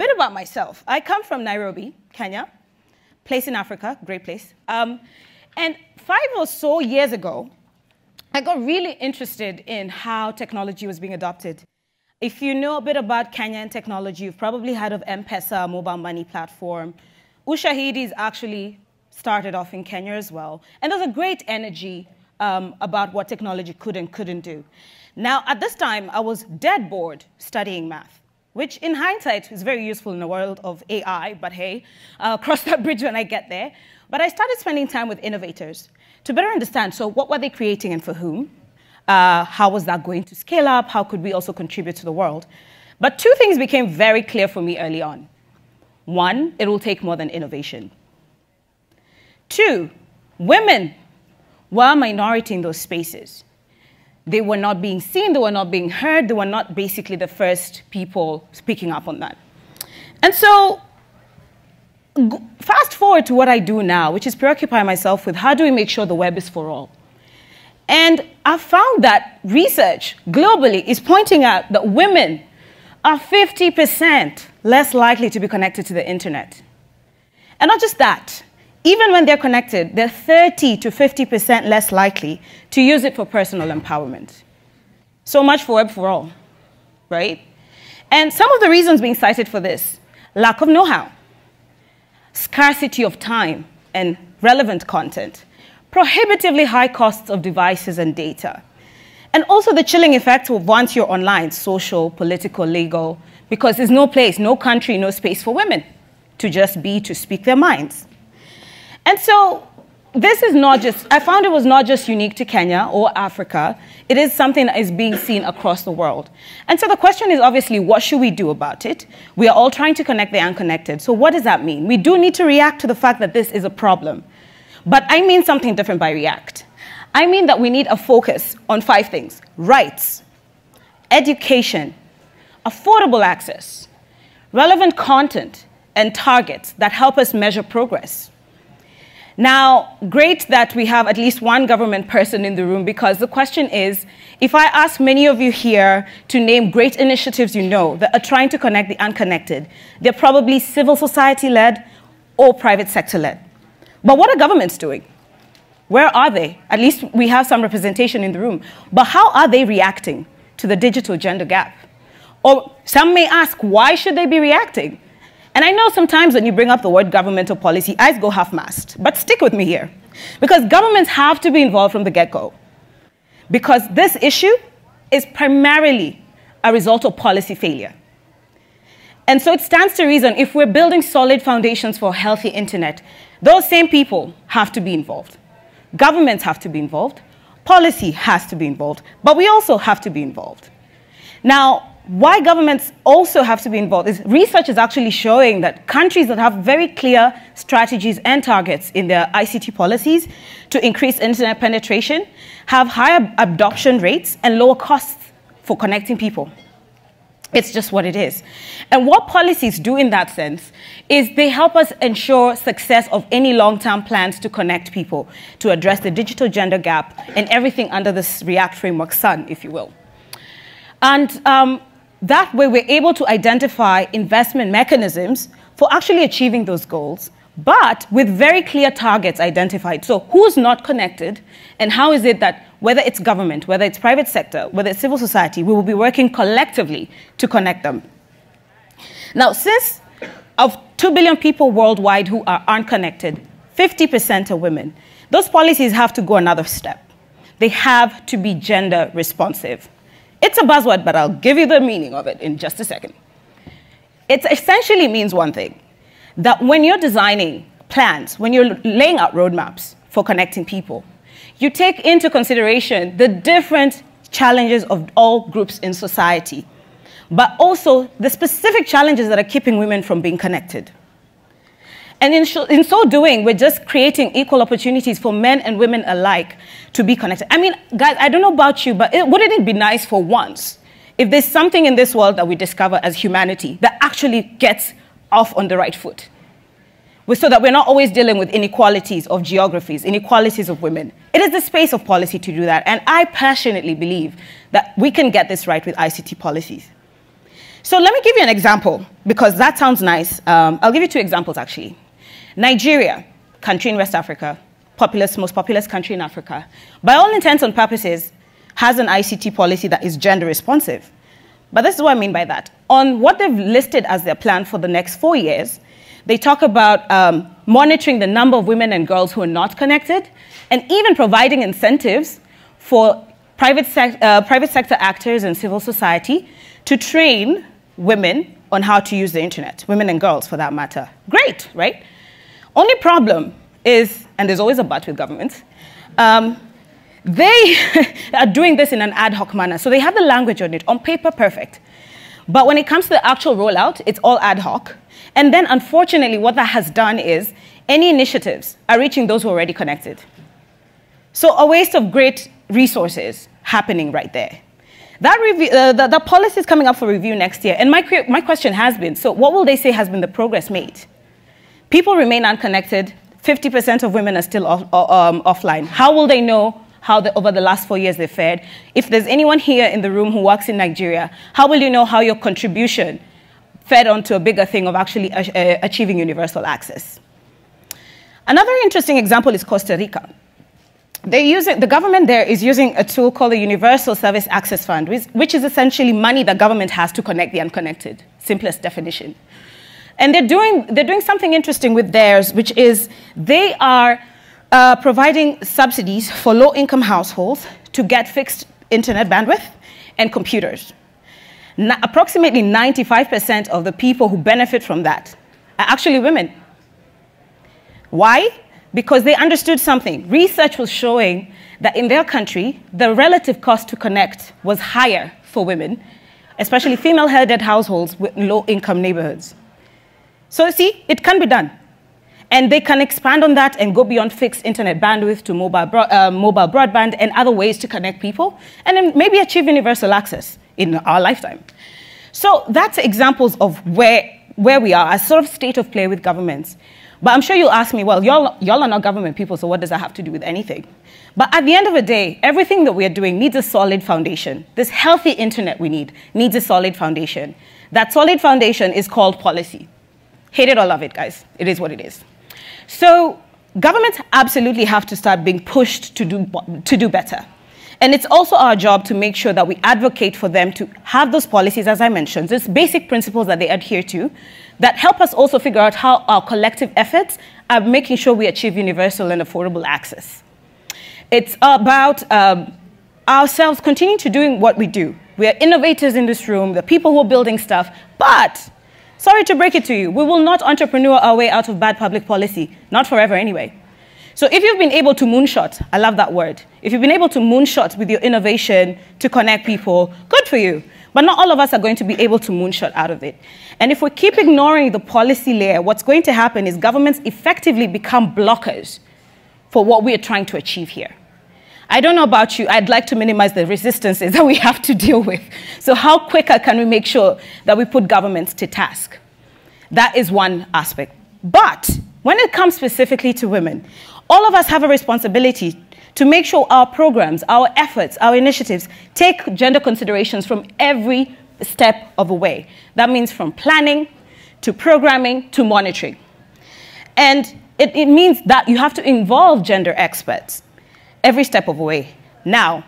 bit about myself. I come from Nairobi, Kenya, place in Africa, great place. And 5 or so years ago, I got really interested in how technology was being adopted. If you know a bit about Kenyan technology, you've probably heard of M-Pesa, mobile money platform. Ushahidi's actually started off in Kenya as well. And there's a great energy about what technology could and couldn't do. Now, at this time, I was dead bored studying math, which in hindsight is very useful in the world of AI, but hey, I'll cross that bridge when I get there. But I started spending time with innovators to better understand, so what were they creating and for whom? How was that going to scale up? How could we also contribute to the world? But two things became very clear for me early on. One, it will take more than innovation. Two, women were a minority in those spaces. They were not being seen, they were not being heard, they were not basically the first people speaking up on that. And so, fast forward to what I do now, which is preoccupy myself with how do we make sure the web is for all. And I found that research globally is pointing out that women are 50% less likely to be connected to the internet. And not just that, even when they're connected, they're 30 to 50% less likely to use it for personal empowerment. So much for web for all, right? And some of the reasons being cited for this, lack of know-how, scarcity of time and relevant content, prohibitively high costs of devices and data, and also the chilling effect of once you're online, social, political, legal, because there's no place, no country, no space for women to just be, to speak their minds. And so this is not just, I found it was not just unique to Kenya or Africa, it is something that is being seen across the world. And so the question is obviously, what should we do about it? We are all trying to connect the unconnected, so what does that mean? We do need to react to the fact that this is a problem, but I mean something different by react. I mean that we need a focus on 5 things: rights, education, affordable access, relevant content, and targets that help us measure progress. Now, great that we have at least one government person in the room, because the question is, if I ask many of you here to name great initiatives you know that are trying to connect the unconnected, they're probably civil society-led or private sector-led. But what are governments doing? Where are they? At least we have some representation in the room. But how are they reacting to the digital gender gap? Or some may ask, why should they be reacting? And I know sometimes when you bring up the word governmental policy, eyes go half-mast. But stick with me here. Because governments have to be involved from the get-go. Because this issue is primarily a result of policy failure. And so it stands to reason, if we're building solid foundations for a healthy internet, those same people have to be involved. Governments have to be involved. Policy has to be involved. But we also have to be involved. Now, why governments also have to be involved is research is actually showing that countries that have very clear strategies and targets in their ICT policies to increase internet penetration have higher adoption rates and lower costs for connecting people. It's just what it is. And what policies do in that sense is they help us ensure success of any long-term plans to connect people, to address the digital gender gap and everything under this REACT framework sun, if you will. And that way, we're able to identify investment mechanisms for actually achieving those goals, but with very clear targets identified. So who's not connected, and how is it that whether it's government, whether it's private sector, whether it's civil society, we will be working collectively to connect them. Now, since of 2 billion people worldwide who are unconnected, 50% are women, those policies have to go another step. They have to be gender responsive. It's a buzzword, but I'll give you the meaning of it in just a second. It essentially means one thing, that when you're designing plans, when you're laying out roadmaps for connecting people, you take into consideration the different challenges of all groups in society, but also the specific challenges that are keeping women from being connected. And in so doing, we're just creating equal opportunities for men and women alike to be connected. I mean, guys, I don't know about you, but wouldn't it be nice for once if there's something in this world that we discover as humanity that actually gets off on the right foot? So that we're not always dealing with inequalities of geographies, inequalities of women. It is the space of policy to do that. And I passionately believe that we can get this right with ICT policies. So let me give you an example, because that sounds nice. I'll give you two examples, actually. Nigeria, country in West Africa, populous, most populous country in Africa, by all intents and purposes, has an ICT policy that is gender responsive. But this is what I mean by that. On what they've listed as their plan for the next 4 years, they talk about monitoring the number of women and girls who are not connected, and even providing incentives for private sector actors and civil society to train women on how to use the internet, women and girls for that matter. Great, right? Only problem is, and there's always a but with governments, they are doing this in an ad hoc manner. So they have the language on it, on paper, perfect. But when it comes to the actual rollout, it's all ad hoc. And then unfortunately, what that has done is any initiatives are reaching those who are already connected. So a waste of great resources happening right there. That review, the policy is coming up for review next year. And my question has been, so what will they say has been the progress made? People remain unconnected. 50% of women are still offline. How will they know how over the last 4 years they fared? If there's anyone here in the room who works in Nigeria, how will you know how your contribution fed onto a bigger thing of actually achieving universal access? Another interesting example is Costa Rica. The government there is using a tool called the Universal Service Access Fund, which is essentially money the government has to connect the unconnected, simplest definition. And they're doing something interesting with theirs, which is they are providing subsidies for low-income households to get fixed internet bandwidth and computers. Approximately 95% of the people who benefit from that are actually women. Why? Because they understood something. Research was showing that in their country, the relative cost to connect was higher for women, especially female-headed households with low-income neighborhoods. So see, it can be done. And they can expand on that and go beyond fixed internet bandwidth to mobile broadband and other ways to connect people, and then maybe achieve universal access in our lifetime. So that's examples of where we are, a sort of state of play with governments. But I'm sure you'll ask me, well, y'all are not government people, so what does that have to do with anything? But at the end of the day, everything that we are doing needs a solid foundation. This healthy internet we need needs a solid foundation. That solid foundation is called policy. Hate it or love it, guys. It is what it is. So governments absolutely have to start being pushed to do better. And it's also our job to make sure that we advocate for them to have those policies, as I mentioned, those basic principles that they adhere to, that help us also figure out how our collective efforts are making sure we achieve universal and affordable access. It's about ourselves continuing to do what we do. We are innovators in this room, the people who are building stuff, but sorry to break it to you, we will not entrepreneur our way out of bad public policy, not forever anyway. So if you've been able to moonshot, I love that word, if you've been able to moonshot with your innovation to connect people, good for you. But not all of us are going to be able to moonshot out of it. And if we keep ignoring the policy layer, what's going to happen is governments effectively become blockers for what we are trying to achieve here. I don't know about you, I'd like to minimize the resistances that we have to deal with. So how quicker can we make sure that we put governments to task? That is one aspect. But when it comes specifically to women, all of us have a responsibility to make sure our programs, our efforts, our initiatives take gender considerations from every step of the way. That means from planning, to programming, to monitoring. And it means that you have to involve gender experts every step of the way. Now,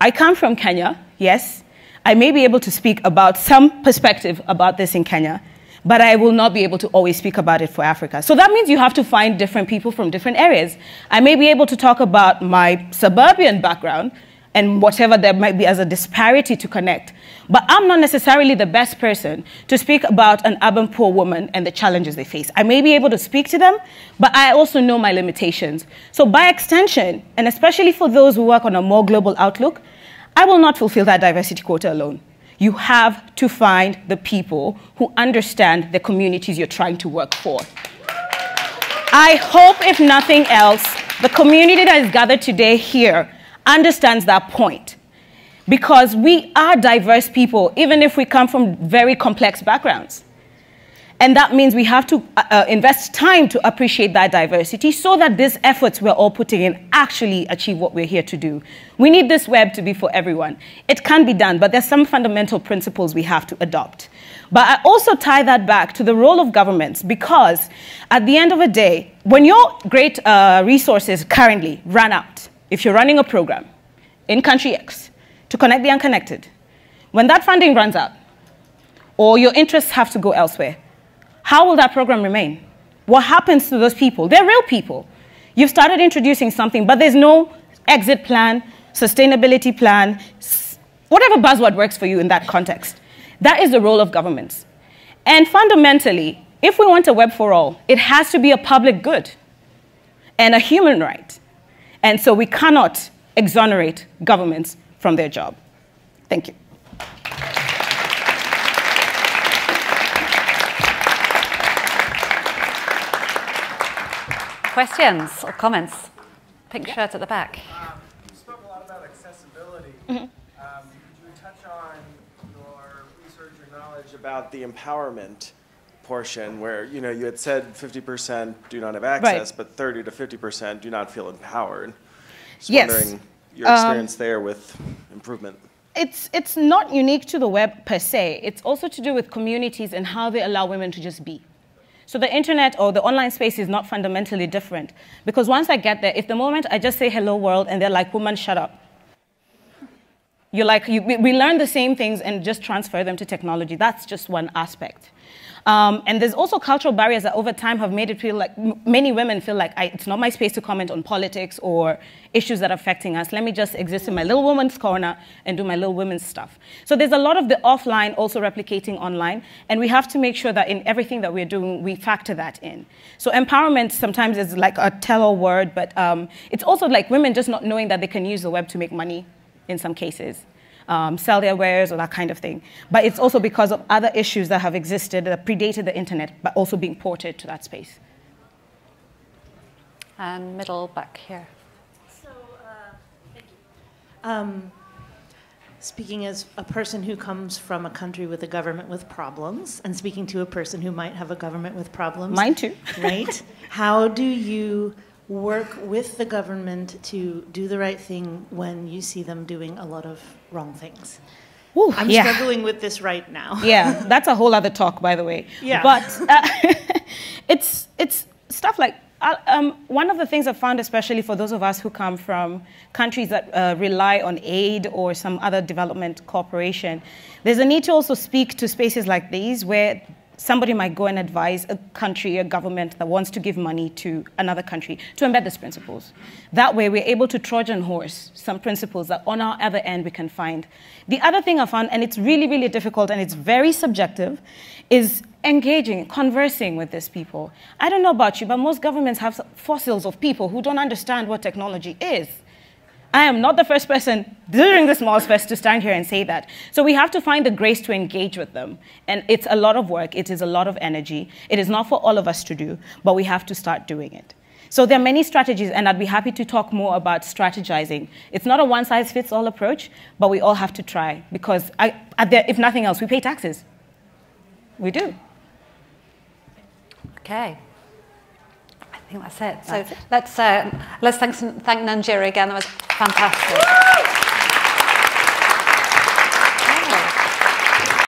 I come from Kenya, yes. I may be able to speak about some perspective about this in Kenya, but I will not be able to always speak about it for Africa. So that means you have to find different people from different areas. I may be able to talk about my suburban background and whatever there might be as a disparity to connect, but I'm not necessarily the best person to speak about an urban poor woman and the challenges they face. I may be able to speak to them, but I also know my limitations. So by extension, and especially for those who work on a more global outlook, I will not fulfill that diversity quota alone. You have to find the people who understand the communities you're trying to work for. I hope, if nothing else, the community that is gathered today here understands that point. Because we are diverse people, even if we come from very complex backgrounds. And that means we have to invest time to appreciate that diversity so that these efforts we're all putting in actually achieve what we're here to do. We need this web to be for everyone. It can be done, but there's some fundamental principles we have to adopt. But I also tie that back to the role of governments, because at the end of the day, when your great resources currently run out, if you're running a program in country X to connect the unconnected, when that funding runs out or your interests have to go elsewhere, how will that program remain? What happens to those people? They're real people. You've started introducing something, but there's no exit plan, sustainability plan, whatever buzzword works for you in that context. That is the role of governments. And fundamentally, if we want a web for all, it has to be a public good and a human right. And so we cannot exonerate governments from their job. Thank you. Questions or comments? Pink shirt at the back. You spoke a lot about accessibility. Could you touch on your research or knowledge about the empowerment portion, where you had said 50% do not have access, but 30 to 50% do not feel empowered? Just wondering your experience there with improvement. It's not unique to the web per se. It's also to do with communities and how they allow women to just be. So the internet or the online space is not fundamentally different, because once I get there, if the moment I just say hello world and they're like, woman, shut up. You're like, we learn the same things and just transfer them to technology. That's just one aspect. And there's also cultural barriers that over time have made it feel like, many women feel like, it's not my space to comment on politics or issues that are affecting us. Let me just exist in my little woman's corner and do my little women's stuff. So there's a lot of the offline also replicating online, and we have to make sure that in everything that we're doing, we factor that in. So empowerment sometimes is like a tell-all word, but it's also like women just not knowing that they can use the web to make money in some cases. Sell their wares or that kind of thing. But it's also because of other issues that have existed that predated the internet, but also being ported to that space. And middle back here. So, thank you. Speaking as a person who comes from a country with a government with problems, and speaking to a person who might have a government with problems. Mine too. Right? How do you work with the government to do the right thing when you see them doing a lot of wrong things? Ooh, I'm struggling with this right now. Yeah, that's a whole other talk, by the way. Yeah. But it's stuff like, one of the things I've found, especially for those of us who come from countries that rely on aid or some other development cooperation, there's a need to also speak to spaces like these where somebody might go and advise a country, a government that wants to give money to another country to embed these principles. That way, we're able to Trojan horse some principles that on our other end we can find. The other thing I found, and it's really, really difficult and it's very subjective, is engaging, conversing with these people. I don't know about you, but most governments have fossils of people who don't understand what technology is. I am not the first person during this MozFest to stand here and say that. So we have to find the grace to engage with them. And it's a lot of work. It is a lot of energy. It is not for all of us to do, but we have to start doing it. So there are many strategies, and I'd be happy to talk more about strategizing. It's not a one-size-fits-all approach, but we all have to try, because if nothing else, we pay taxes. We do. Okay. I think that's it. So let's thank Nanjira again. That was fantastic.